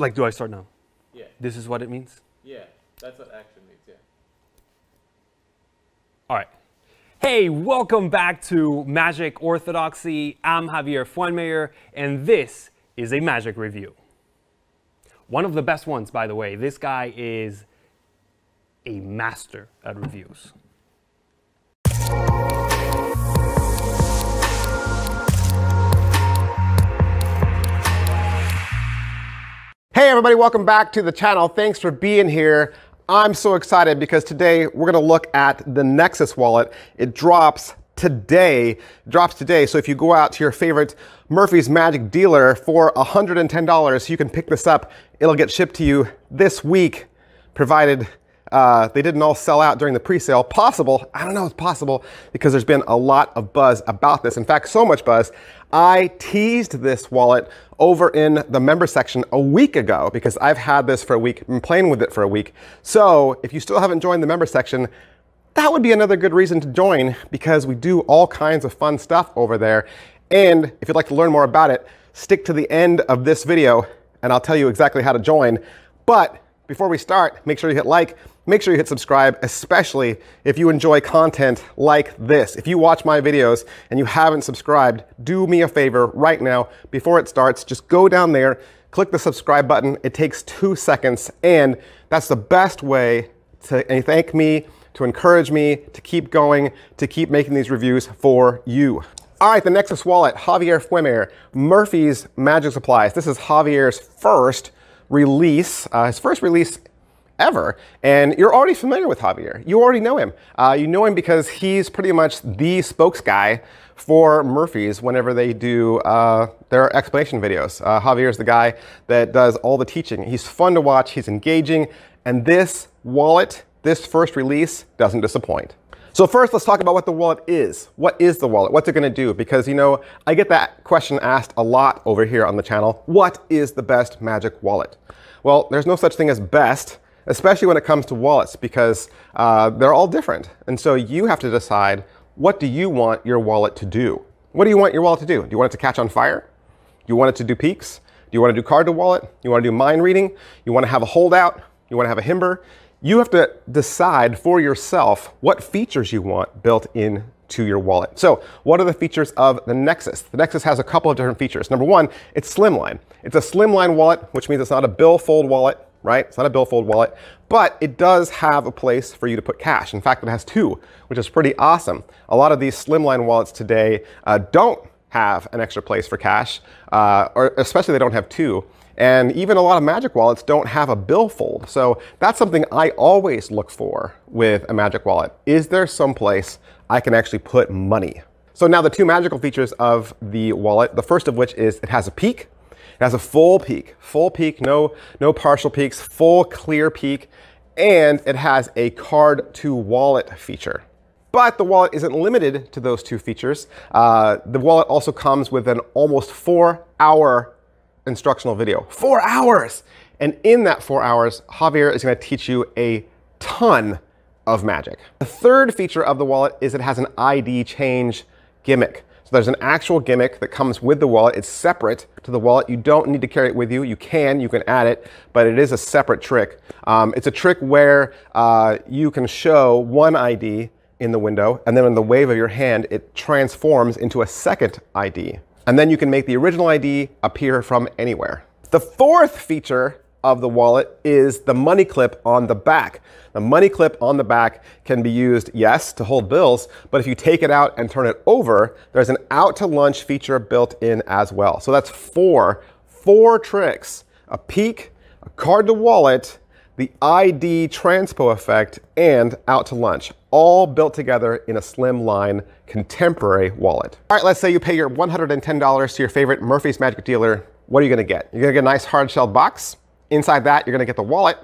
Like, do I start now? Yeah. This is what it means? Yeah, that's what action means, yeah. All right. Hey, welcome back to Magic Orthodoxy. I'm Javier Fuenmayor, and this is a Magic review. One of the best ones, by the way. This guy is a master at reviews. Hey everybody, welcome back to the channel. Thanks for being here. I'm so excited because today we're gonna look at the Nexus Wallet. It drops today, so if you go out to your favorite Murphy's Magic dealer for $110, you can pick this up. It'll get shipped to you this week, provided they didn't all sell out during the pre-sale. Possible, I don't know if it's possible, because there's been a lot of buzz about this. In fact, so much buzz, I teased this wallet over in the member section a week ago, because I've had this for a week, been playing with it for a week. So if you still haven't joined the member section, that would be another good reason to join, because we do all kinds of fun stuff over there. And if you'd like to learn more about it, stick to the end of this video and I'll tell you exactly how to join. But before we start, make sure you hit like, make sure you hit subscribe, especially if you enjoy content like this. If you watch my videos and you haven't subscribed, do me a favor right now, before it starts, just go down there, click the subscribe button. It takes 2 seconds, and that's the best way to thank me, to encourage me, to keep going, to keep making these reviews for you. All right, the Nexus Wallet, Javier Fuenmayor, Murphy's Magic Supplies. This is Javier's first release, ever, and you're already familiar with Javier. You already know him. You know him because he's pretty much the spokes guy for Murphy's whenever they do their explanation videos. Javier's the guy that does all the teaching. He's fun to watch, he's engaging, and this wallet, this first release, doesn't disappoint. So first, let's talk about what the wallet is. What is the wallet? What's it gonna do? Because, you know, I get that question asked a lot over here on the channel. What is the best Magic wallet? Well, there's no such thing as best, especially when it comes to wallets, because they're all different. And so you have to decide, what do you want your wallet to do? What do you want your wallet to do? Do you want it to catch on fire? Do you want it to do peaks? Do you want to do card to wallet? Do you want to do mind reading? You want to have a holdout? You want to have a Himber? You have to decide for yourself what features you want built in to your wallet. So what are the features of the Nexus? The Nexus has a couple of different features. Number one, it's slimline. It's a slimline wallet, which means it's not a billfold wallet, right? It's not a billfold wallet, but it does have a place for you to put cash. In fact, it has two, which is pretty awesome. A lot of these slimline wallets today don't have an extra place for cash, or especially they don't have two. And even a lot of Magic wallets don't have a billfold. So that's something I always look for with a Magic wallet. Is there some place I can actually put money? So now the two magical features of the wallet, the first of which is it has a peak. It has a full peak, no partial peaks, full clear peak, and it has a card to wallet feature. But the wallet isn't limited to those two features. The wallet also comes with an almost 4-hour instructional video. 4 hours! And in that 4 hours, Javier is gonna teach you a ton of Magic. The third feature of the wallet is it has an ID change gimmick. So there's an actual gimmick that comes with the wallet. It's separate to the wallet. You don't need to carry it with you. You can add it, but it is a separate trick. It's a trick where you can show one ID in the window, and then in the wave of your hand, it transforms into a second ID. And then you can make the original ID appear from anywhere. The fourth feature of the wallet is the money clip on the back. The money clip on the back can be used, yes, to hold bills, but if you take it out and turn it over, there's an out to lunch feature built in as well. So that's four tricks: a peek, a card to wallet, the ID transpo effect, and out to lunch, all built together in a slimline contemporary wallet. All right, let's say you pay your $110 to your favorite Murphy's Magic dealer. What are you gonna get? You're gonna get a nice hard shell box. Inside that, you're gonna get the wallet,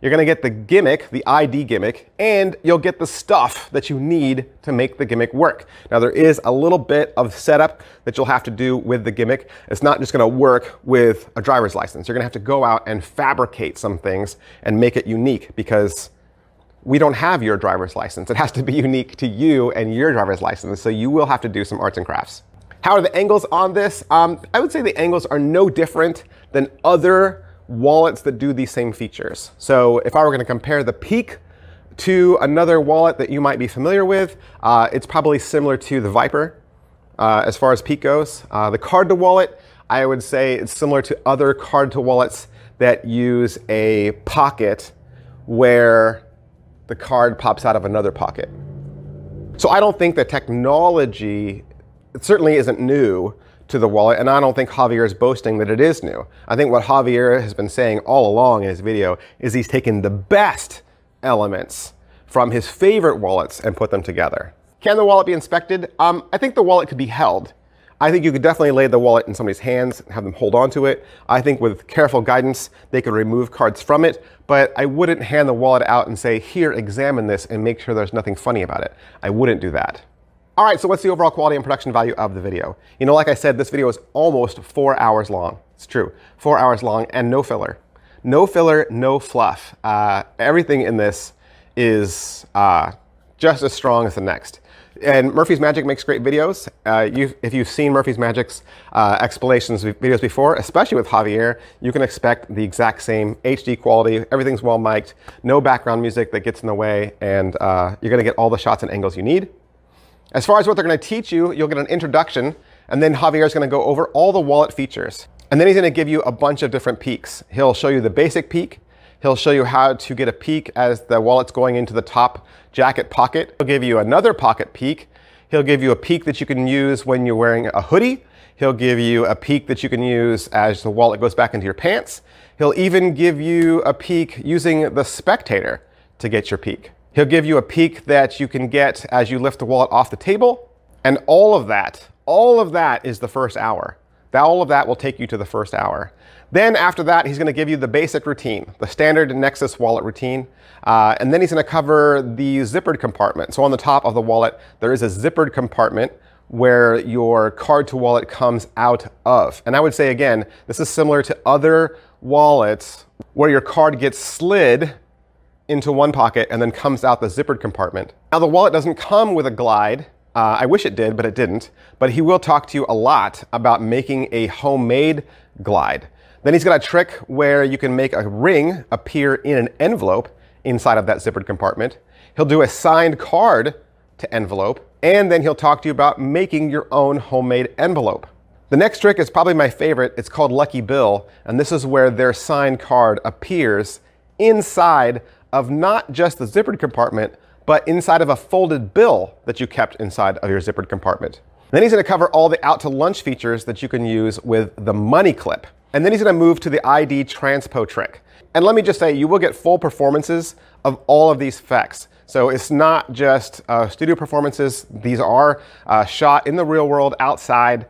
you're gonna get the gimmick, the ID gimmick, and you'll get the stuff that you need to make the gimmick work. Now, there is a little bit of setup that you'll have to do with the gimmick. It's not just gonna work with a driver's license. You're gonna have to go out and fabricate some things and make it unique, because we don't have your driver's license. It has to be unique to you and your driver's license, so you will have to do some arts and crafts. How are the angles on this? I would say the angles are no different than other wallets that do these same features. So if I were going to compare the Peak to another wallet that you might be familiar with, it's probably similar to the Viper as far as Peak goes. The card to wallet, I would say it's similar to other card to wallets that use a pocket where the card pops out of another pocket. So I don't think the technology, it certainly isn't new to the wallet, and I don't think Javier is boasting that it is new. I think what Javier has been saying all along in his video is he's taken the best elements from his favorite wallets and put them together. Can the wallet be inspected? I think the wallet could be held. I think you could definitely lay the wallet in somebody's hands and have them hold on to it. I think with careful guidance, they could remove cards from it, but I wouldn't hand the wallet out and say, here, examine this and make sure there's nothing funny about it. I wouldn't do that. All right, so what's the overall quality and production value of the video? You know, like I said, this video is almost 4 hours long. It's true, 4 hours long and no filler. No filler, no fluff. Everything in this is just as strong as the next. And Murphy's Magic makes great videos. If you've seen Murphy's Magic's explanations videos before, especially with Javier, you can expect the exact same HD quality. Everything's well mic'd, no background music that gets in the way, and you're gonna get all the shots and angles you need. As far as what they're gonna teach you, you'll get an introduction, and then Javier's gonna go over all the wallet features. And then he's gonna give you a bunch of different peaks. He'll show you the basic peak. He'll show you how to get a peek as the wallet's going into the top jacket pocket. He'll give you another pocket peek. He'll give you a peek that you can use when you're wearing a hoodie. He'll give you a peek that you can use as the wallet goes back into your pants. He'll even give you a peek using the spectator to get your peek. He'll give you a peek that you can get as you lift the wallet off the table. And all of that is the first hour. All of that will take you to the first hour. Then after that, he's gonna give you the basic routine, the standard Nexus wallet routine. And then he's gonna cover the zippered compartment. So on the top of the wallet, there is a zippered compartment where your card to wallet comes out of. And I would say again, this is similar to other wallets where your card gets slid into one pocket and then comes out the zippered compartment. Now the wallet doesn't come with a glide. I wish it did, but it didn't. But he will talk to you a lot about making a homemade glide. Then he's got a trick where you can make a ring appear in an envelope inside of that zippered compartment. He'll do a signed card to envelope, and then he'll talk to you about making your own homemade envelope. The next trick is probably my favorite. It's called Lucky Bill, and this is where their signed card appears inside of not just the zippered compartment, but inside of a folded bill that you kept inside of your zippered compartment. And then he's gonna cover all the out to lunch features that you can use with the money clip. And then he's gonna move to the ID transpo trick. And let me just say, you will get full performances of all of these effects. So it's not just studio performances. These are shot in the real world outside.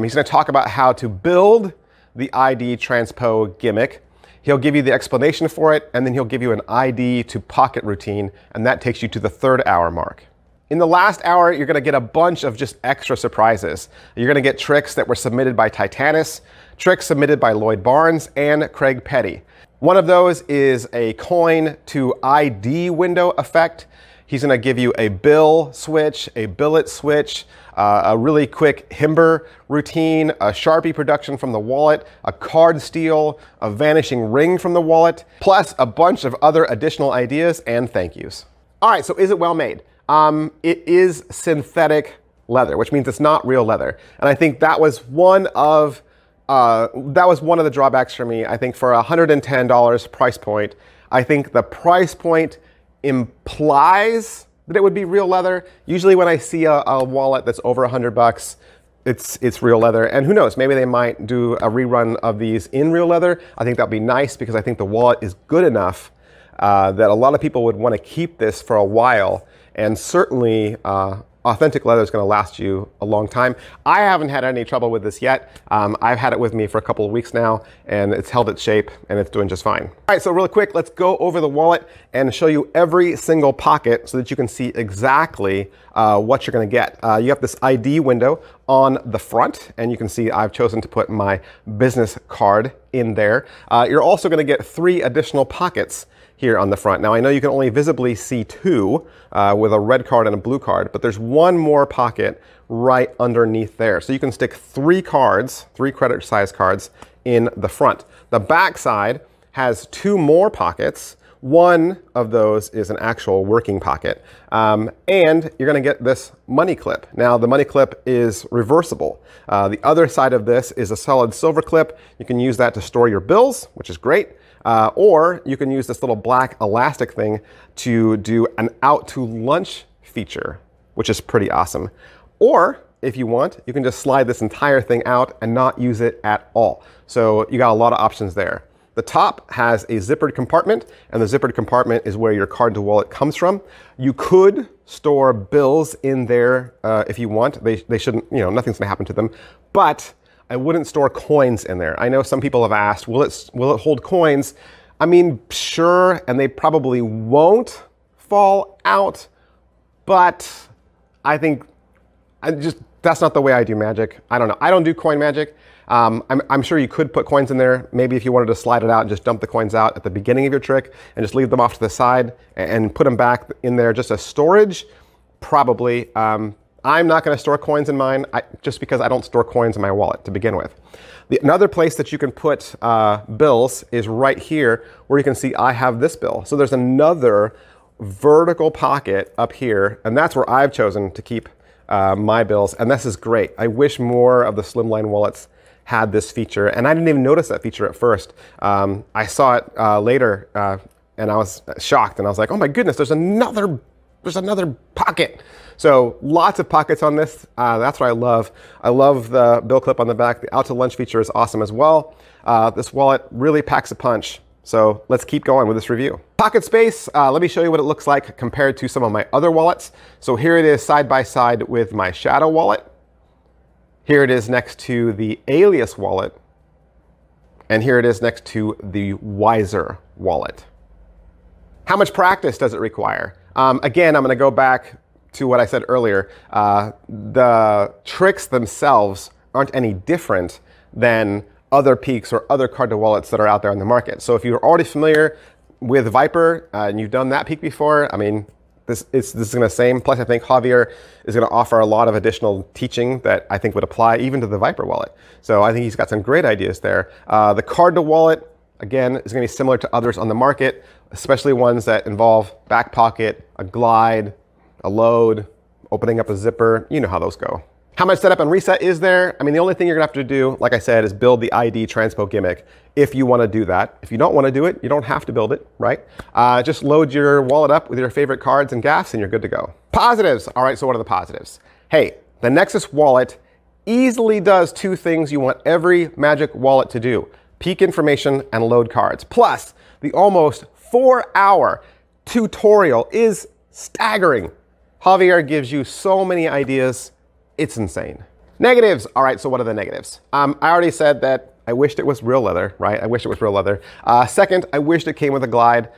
He's gonna talk about how to build the ID transpo gimmick. He'll give you the explanation for it, and then he'll give you an ID to pocket routine, and that takes you to the third hour mark. In the last hour, you're gonna get a bunch of just extra surprises. You're gonna get tricks that were submitted by Titanus, tricks submitted by Lloyd Barnes and Craig Petty. One of those is a coin to ID window effect. He's gonna give you a bill switch, a billet switch, a really quick Himber routine, a Sharpie production from the wallet, a card steal, a vanishing ring from the wallet, plus a bunch of other additional ideas and thank yous. All right, so is it well made? It is synthetic leather, which means it's not real leather. And I think that was one of the drawbacks for me. I think for $110 price point, I think the price point implies that it would be real leather. Usually when I see a wallet that's over $100, it's real leather. And who knows, maybe they might do a rerun of these in real leather. I think that'd be nice because I think the wallet is good enough that a lot of people would want to keep this for a while. And certainly authentic leather is going to last you a long time. I haven't had any trouble with this yet. I've had it with me for a couple of weeks now, and it's held its shape and it's doing just fine. All right, so really quick, let's go over the wallet and show you every single pocket so that you can see exactly what you're going to get. You have this ID window on the front, and you can see I've chosen to put my business card in there. You're also going to get 3 additional pockets here on the front. Now I know you can only visibly see 2 with a red card and a blue card, but there's one more pocket right underneath there. So you can stick three cards, three credit size cards in the front. The back side has two more pockets. One of those is an actual working pocket. And you're gonna get this money clip. Now the money clip is reversible. The other side of this is a solid silver clip. You can use that to store your bills, which is great. Or you can use this little black elastic thing to do an out to lunch feature, which is pretty awesome. Or if you want, you can just slide this entire thing out and not use it at all. So you got a lot of options there. The top has a zippered compartment, and the zippered compartment is where your card to wallet comes from. You could store bills in there if you want. They shouldn't, you know, nothing's gonna happen to them, but I wouldn't store coins in there. I know some people have asked, will it hold coins? I mean, sure, and they probably won't fall out, but I think that's not the way I do Magic. I don't know, I don't do coin Magic. I'm sure you could put coins in there. Maybe if you wanted to slide it out and just dump the coins out at the beginning of your trick and just leave them off to the side and put them back in there just as storage, probably. I'm not gonna store coins in mine just because I don't store coins in my wallet to begin with. Another place that you can put bills is right here, where you can see I have this bill. So there's another vertical pocket up here, and that's where I've chosen to keep my bills, and this is great. I wish more of the slimline wallets had this feature, and I didn't even notice that feature at first. I saw it later, and I was shocked, and I was like, oh my goodness, there's another pocket. So lots of pockets on this. That's what I love. I love the bill clip on the back. The out to lunch feature is awesome as well. This wallet really packs a punch. So let's keep going with this review. Pocket space, let me show you what it looks like compared to some of my other wallets. So here it is side by side with my Shadow wallet. Here it is next to the Alias wallet. And here it is next to the Wiser wallet. How much practice does it require? Again, I'm gonna go back to what I said earlier. The tricks themselves aren't any different than other peaks or other card to wallets that are out there on the market. So if you're already familiar with Viper and you've done that peak before, I mean, this is gonna same. Plus I think Javier is gonna offer a lot of additional teaching that I think would apply even to the Viper wallet. So I think he's got some great ideas there. The card to wallet, again, is gonna be similar to others on the market, especially ones that involve back pocket, a glide, a load, opening up a zipper. You know how those go. How much setup and reset is there? I mean, the only thing you're gonna have to do, like I said, is build the ID transpo gimmick if you wanna do that. If you don't wanna do it, you don't have to build it, right? Just load your wallet up with your favorite cards and gaffes and you're good to go. Positives, all right, so what are the positives? Hey, the Nexus wallet easily does two things you want every Magic wallet to do: peak information and load cards. Plus, the almost 4-hour tutorial is staggering. Javier gives you so many ideas. It's insane. Negatives, all right, so what are the negatives? I already said that I wished it was real leather, right? I wish it was real leather. Second, I wished it came with a glide.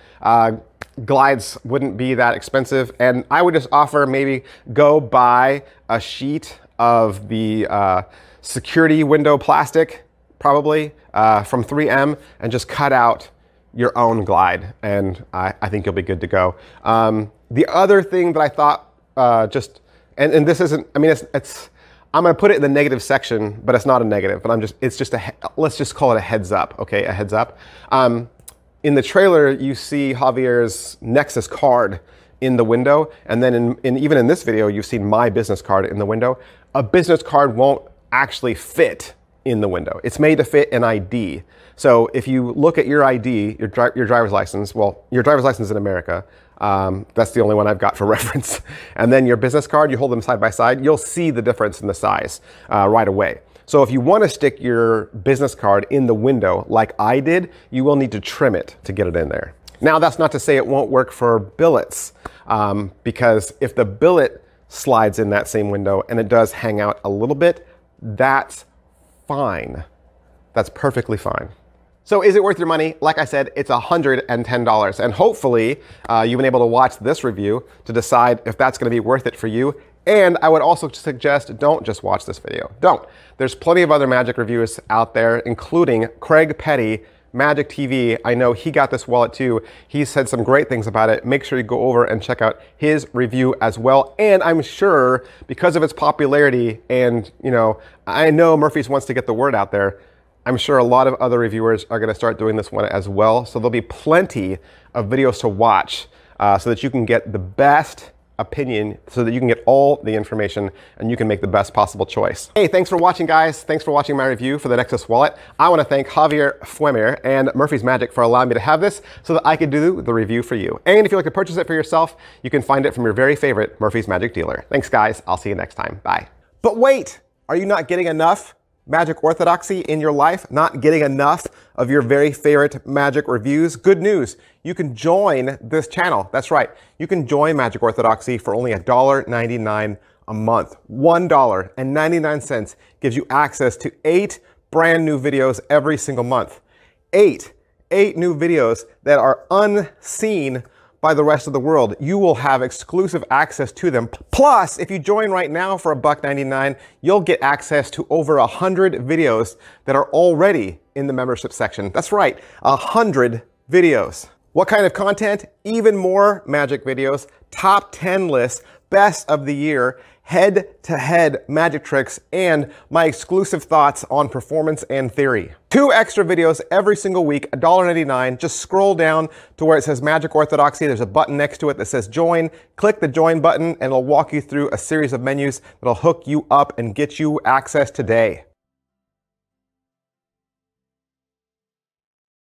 Glides wouldn't be that expensive, and I would just offer maybe go buy a sheet of the security window plastic, probably, from 3M, and just cut out your own glide, and I think you'll be good to go. The other thing that I thought And this isn't, I mean, I'm gonna put it in the negative section, but it's not a negative, but let's just call it a heads up, okay, a heads up. In the trailer, you see Javier's Nexus card in the window, and then even in this video, you've seen my business card in the window. A business card won't actually fit in the window. It's made to fit an ID. So if you look at your ID, your driver's license, well, your driver's license in America, that's the only one I've got for reference. And then your business card, you hold them side by side, you'll see the difference in the size right away. So if you want to stick your business card in the window like I did, you will need to trim it to get it in there. Now that's not to say it won't work for billets, because if the billet slides in that same window and it does hang out a little bit, that's fine. That's perfectly fine. So is it worth your money? Like I said, it's $110, and hopefully you've been able to watch this review to decide if that's gonna be worth it for you. And I would also suggest, don't just watch this video. Don't. There's plenty of other Magic reviews out there, including Craig Petty, Magic TV. I know he got this wallet too. He said some great things about it. Make sure you go over and check out his review as well. And I'm sure because of its popularity and, you know, I know Murphy's wants to get the word out there, I'm sure a lot of other reviewers are gonna start doing this one as well. So there'll be plenty of videos to watch so that you can get the best opinion, so that you can get all the information and you can make the best possible choice. Hey, thanks for watching, guys. Thanks for watching my review for the Nexus Wallet. I wanna thank Javier Fuenmayor and Murphy's Magic for allowing me to have this so that I could do the review for you. And if you'd like to purchase it for yourself, you can find it from your very favorite Murphy's Magic dealer. Thanks, guys. I'll see you next time. Bye. But wait, are you not getting enough Magic Orthodoxy in your life? Not getting enough of your very favorite Magic reviews? Good news, you can join this channel. That's right, you can join Magic Orthodoxy for only $1.99 a month. $1.99 gives you access to 8 brand new videos every single month. Eight new videos that are unseen by the rest of the world. You will have exclusive access to them. Plus, if you join right now for $1.99, you'll get access to over 100 videos that are already in the membership section. That's right, 100 videos. What kind of content? Even more Magic videos, top 10 lists, best of the year, head-to-head magic tricks, and my exclusive thoughts on performance and theory. 2 extra videos every single week, $1.99. Just scroll down to where it says Magic Orthodoxy. There's a button next to it that says Join. Click the Join button, and it'll walk you through a series of menus that'll hook you up and get you access today.